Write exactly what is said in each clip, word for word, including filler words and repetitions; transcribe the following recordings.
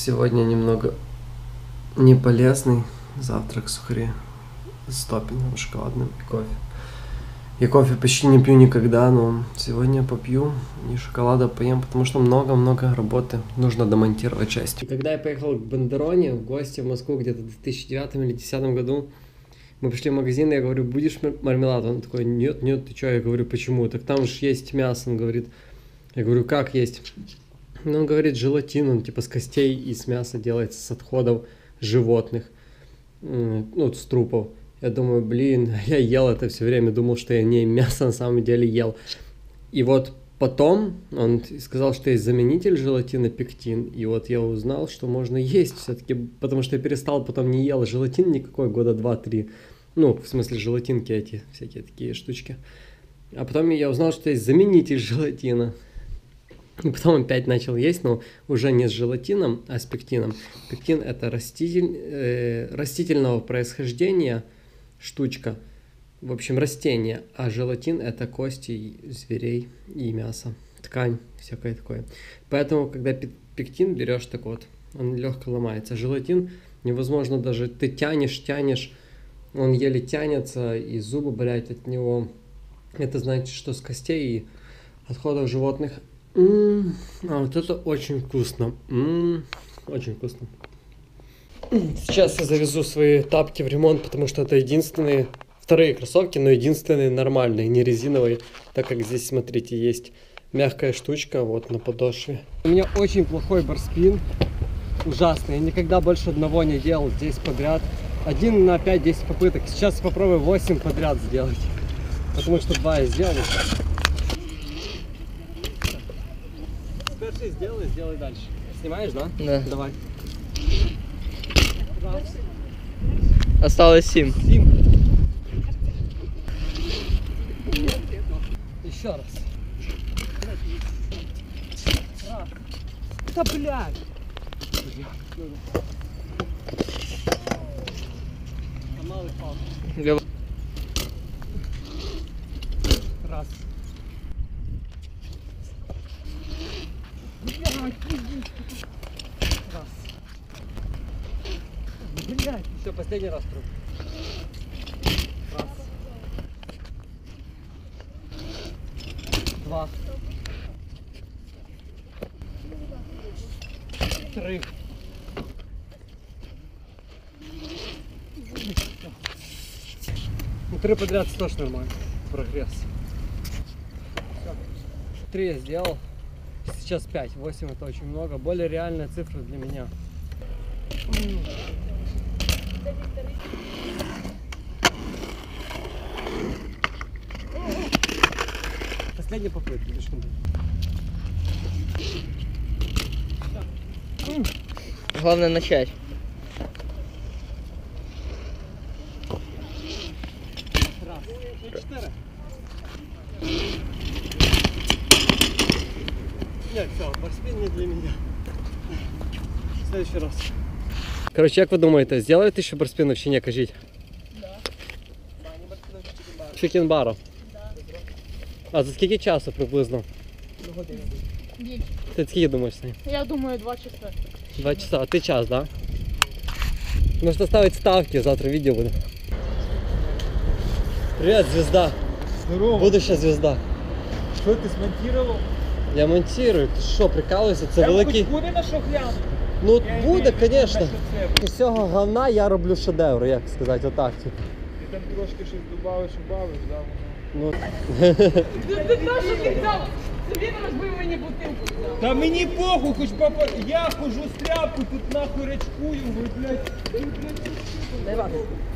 Сегодня немного неполезный завтрак, сухари с топпингом шоколадным и кофе. Я кофе почти не пью никогда, но сегодня попью и шоколада поем, потому что много-много работы нужно демонтировать часть. И когда я поехал к Бандероне в гости в Москву где-то в две тысячи девятом или две тысячи десятом году, мы пришли в магазин, и я говорю, будешь мармелад? Он такой, нет, нет, ты чё? Я говорю, почему? Так там же есть мясо, он говорит. Я говорю, как есть? Ну, он говорит, желатин, он типа с костей и с мяса делается, с отходов животных, ну, с трупов. Я думаю, блин, я ел это все время, думал, что я не мясо на самом деле ел. И вот потом он сказал, что есть заменитель желатина, пектин. И вот я узнал, что можно есть все-таки, потому что я перестал, потом не ел желатин никакой года два-три. Ну, в смысле, желатинки эти, всякие такие штучки. А потом я узнал, что есть заменитель желатина. И потом опять начал есть, но уже не с желатином, а с пектином. Пектин – это раститель, э, растительного происхождения штучка, в общем, растение, а желатин — это кости зверей и мясо, ткань, всякое такое. Поэтому, когда пектин берешь, так вот, он легко ломается. Желатин невозможно даже, ты тянешь, тянешь, он еле тянется, и зубы болят от него. Это значит, что с костей и отходов животных. М-м-м, а вот это очень вкусно, М-м-м, очень вкусно. Сейчас я завезу свои тапки в ремонт, потому что это единственные, вторые кроссовки, но единственные нормальные, не резиновые, так как здесь, смотрите, есть мягкая штучка вот на подошве. У меня очень плохой барспин, ужасный, я никогда больше одного не делал здесь подряд, один на пять-десять попыток, сейчас попробую восемь подряд сделать, потому что два я сделал. Скажи, сделай, сделай дальше. Снимаешь, да? Да. Давай. Осталось семь. семь. Еще раз. Раз. Да блядь! Раз. Блядь. Все, последний раз пробую. Раз. Два. Три. Ну, три подряд тоже нормально. Прогресс. Три я сделал. Сейчас пять. восемь это очень много. Более реальная цифра для меня. Последняя попытка. Главное начать. Раз, четыре. Нет, все, барспин не для меня. В следующий раз. Короче, как вы думаете, сделают еще барспин вообще не кажить? Да. Чикенбару. А за скільки часу приблизно? День. Ты скільки думаешь с ней? Я думаю, два часа. Два часа, а ты час, да? Нужно ставить ставки, завтра видео буду. Привет, звезда. Здорово. Будущая звезда. Что ты смонтировал? Я монтирую, ты что, прикалываешься? Це великий... Буде на що глянути? Ну, я буде, конечно. З цього говна я роблю шедевр, як сказати, отак. Ти там трошки щось добавиш, убавиш, да? Ну... Ти то, що ти взяв? Собі розбив мені бутилку. Та мені похуй, хоч папа... Я хожу з тряпку, тут нахуй речкую, блядь.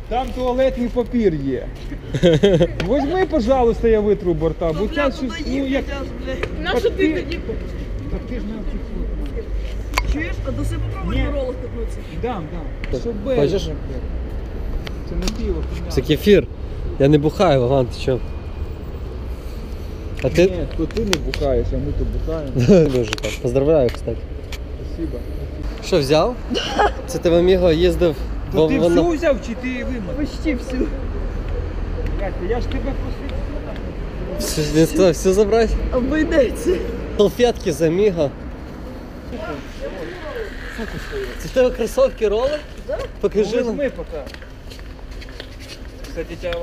Там туалетний папір є. Возьми, пожалуйста, я витру борта. Бо це щось, ну, як... На що ти тоді? Так ти ж не очікуєш. Чуєш? А до себе попробуй ролик катнуться. Дам, дам. Хочеш? Це не пиво. Це кефір. Я не бухаю, Ваган, ти чо? А ты? Нет, то ты не бухаешь, а мы тут бухаем. Дуже так. Поздравляю, кстати. Спасибо. Что, взял? Це ти в Аміго їздив? То ти всю взяв чи ти вимив? Почти всю. Я ж тебе просив. Все, все забрать? Обойдеться. Салфетки з Аміго. Это кроссовки роллы? Да. Покажи нам. Пока. Кстати, тебя...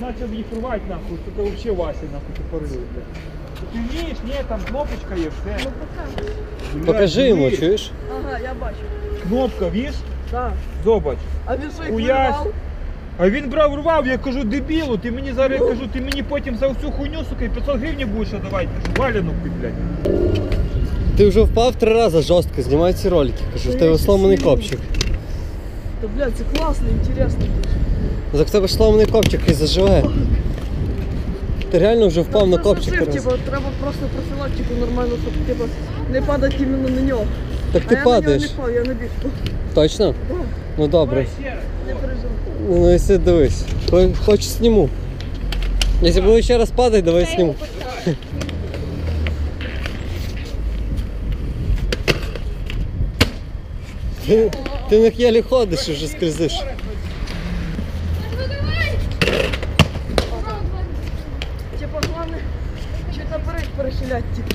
Начал их рвать нахуй, только вообще Вася нахуй тупорылый. Ты видишь? Нет, там кнопочка есть. Ну, покажи. Покажи ему, чуешь? Ага, я бачу. Кнопка, видишь? Да. Зобач. А він своїх вирвав? А він брав рвав, я кажу, дебілу, ти мені зараз, я кажу, ти мені потім за всю хуйню, сука, і п'ятсот гривень будеш давати, кажу, валяну, блядь. Ти вже впав три рази жорстко, знімай ці ролики, кажу, в тебе сломаний копчик. Да, блядь, це класно, інтересно. За в тебе ж сломаний копчик і заживає. Ти реально вже впав на копчик. Жив, типу, треба просто профілактику нормально, щоб типу, не падати іменно на нього. Так а ти я падаєш. Я не впав, я на бішку. Точно? Да. Ну добре. Не переживай. Ну якщо дивись. Хочу сніму. Якщо буду ще раз падати, давай я сніму. Ти, ти на х'ялі ходиш і вже скользиш. Перехилять типа.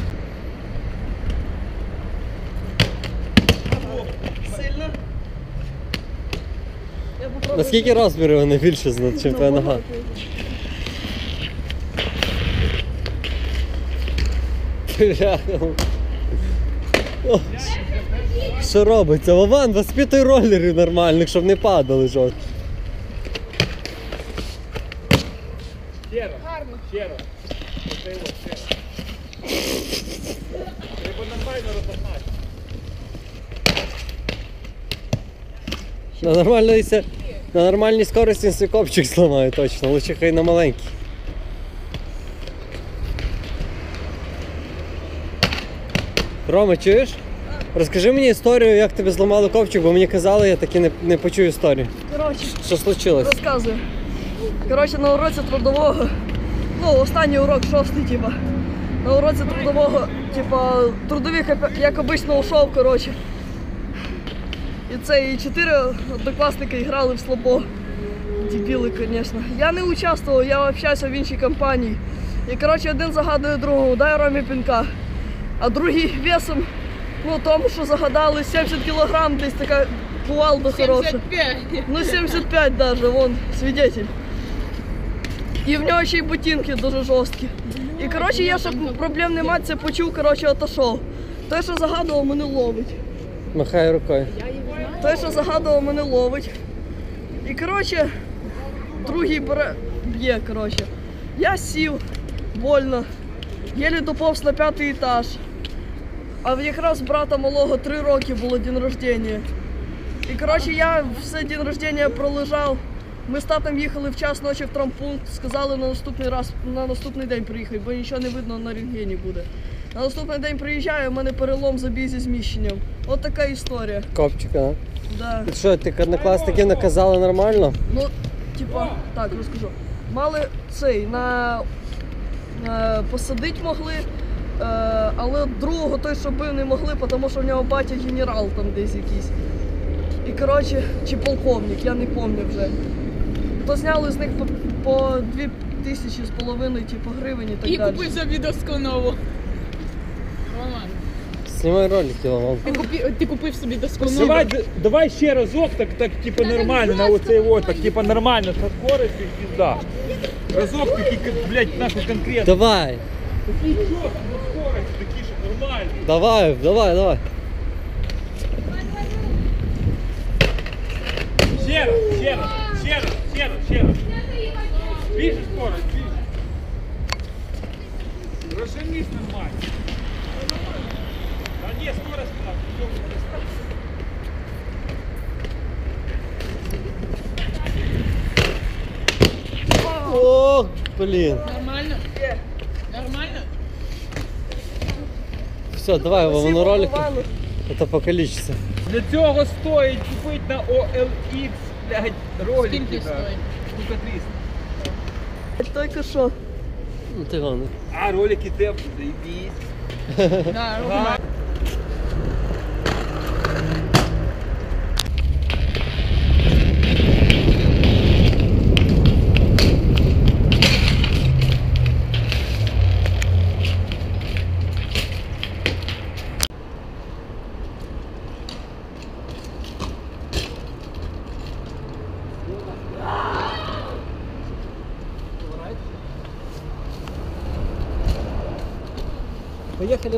Сильно. Наскільки розмірів вони більше, ніж твоя нога? Що робиться? Вован, воспитуй ролерів нормальних, щоб не падали жорстко. Ще раз. Гарно. Ще раз. Треба нормально розогнати. На нормальній, на нормальній скорості свій копчик зламаю точно, лучше хай на маленький. Рома, чуєш? Розкажи мені історію, як тебе зламали копчик, бо мені казали, я таки не, не почую історію. Короче, що случилось? Розказую. Короче, на уроці трудового, ну, останній урок, шостий, типа. На уроці трудового, типа, трудовик, як обично, ушов, коротше. І це, і чотири однокласники грали в слабо. Дебіли, звісно. Я не участвував, я общався в іншій компанії. І, коротше, один загадує другого, дай Ромі пінка. А другий весом, ну, тому, що загадали, сімдесят кілограм, десь така кувалда хороша. семьдесят пять. Ну, семьдесят пять даже, вон, свідетель. І в нього ще й ботинки дуже жорсткі. І коротше, я, щоб проблем не мати, це почув, коротше, отошов. Той, що загадував, мене ловить. Махай рукою. Той, що загадував, мене ловить. І коротше, другий бере, б'є, коротше. Я сів, больно, єлі доповз на п'ятий етаж. А якраз брата малого три роки було день рождення. І коротше, я все день рождення пролежав. Ми з татом їхали в час ночі в травмпункт, сказали на наступний раз, на наступний день приїхати, бо нічого не видно на рентгені буде. На наступний день приїжджаю, в мене перелом забій зі зміщенням. От така історія. Копчика, а? Да. І що, ти однокласники наказали нормально? Ну, типа, так, розкажу. Мали цей, на, на посадити могли, але другого той, що бив, не могли, тому що в нього батя генерал там десь якийсь. І коротше, чи полковник, я не пам'ятаю вже. То зняли з них по, по дві тисячі з половиною типу, гривень і так і далі. І купив за відоску нову. Роман. Знімай ролики, Роман. Ти, купи, ти купив собі доску нову. Давай, давай ще разок, так, так типу, нормально, на оцей от, так типу, нормально, со скоростю і пізда. Разок такий, блядь, нахуй конкретно. Давай. Такий чорт, на скорості, такий, що нормально. Давай, давай, давай. Ще раз, ще раз, ще раз. Ще раз, ще раз. Більше скорость, більше. Розженись нормально. Та ні, скорость так. Ох, блін. Нормально? Нормально? Все, давай воно ролики. Це покалічиться. Для цього стоїть купити на о ел ікс. Блядь, ролики, да. Штука триста. Только шо. Ну ты главное. А, ролики тэп, заебись. Да, ролики. Поехали,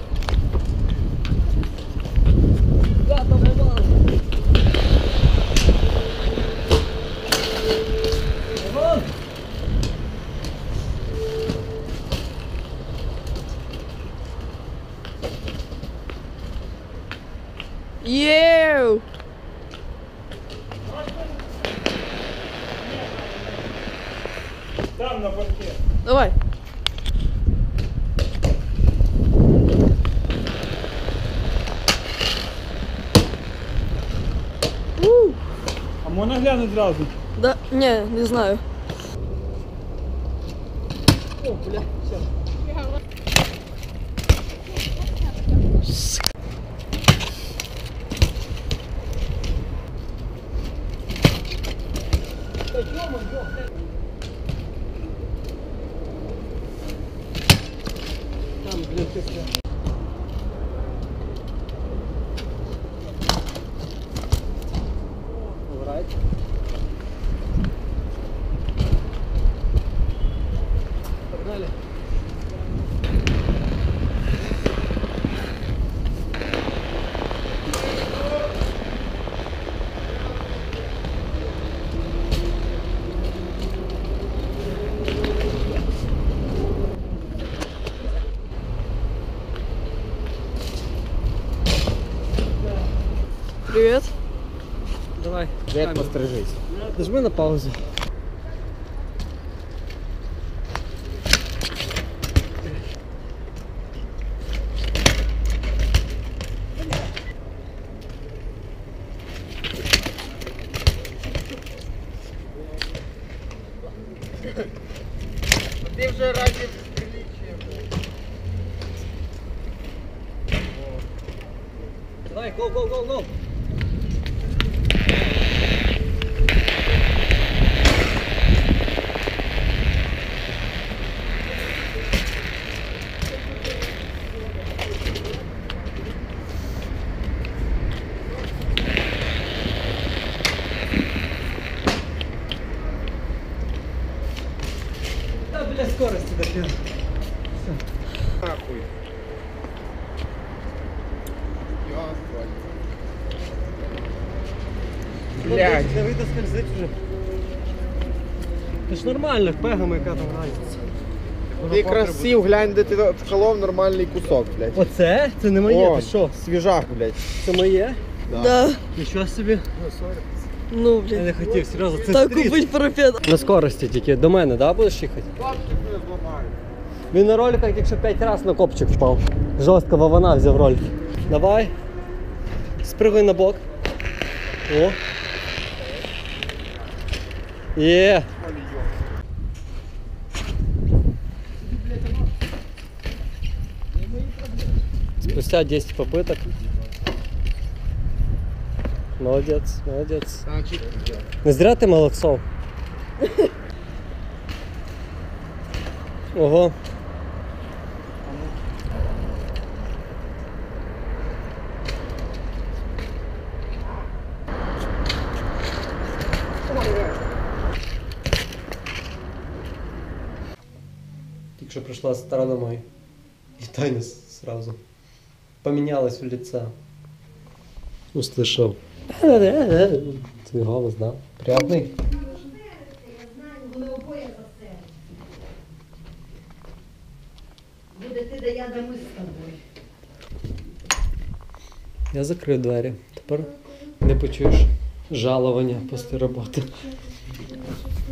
Я поймал. Еу! Там на борте. Давай. У-у-у. А можно глянуть сразу? Да, не, не знаю. О, бля, все. Погнали. Привет. Давай. Давай посторожись. Нажми на паузу. Ты уже ради приличия. Давай, go, go, go, go. Скорости допил. Нахуй. Блядь. Да вы доскользить уже. Ты ж нормально, пегами, яка там разниця. Ти красив, глянь, де ти вколов нормальний кусок, блядь. Оце? Це не моє, ти що? Свіжак, блядь. Це моє? Да. Нічого собі. Ну, блядь. Я не хотів, серйозно, це так купить парапет. На скорості тільки до мене, да, будеш їхати? Він на роликах якщо п'ять разів на копчик впав. Жорстко вона взяв ролики. Давай. Спригай на бок. О. Є. Спустя десять попыток. Молодец, молодец. Не зря ты молодцов. Ого. Так что пришла сторона мой. И Таня сразу поменялась в лице. Услышал. Твой голос, да? Приятный? Я домой с тобой. Я закрив двері. Тепер не почуєш жалування після роботи.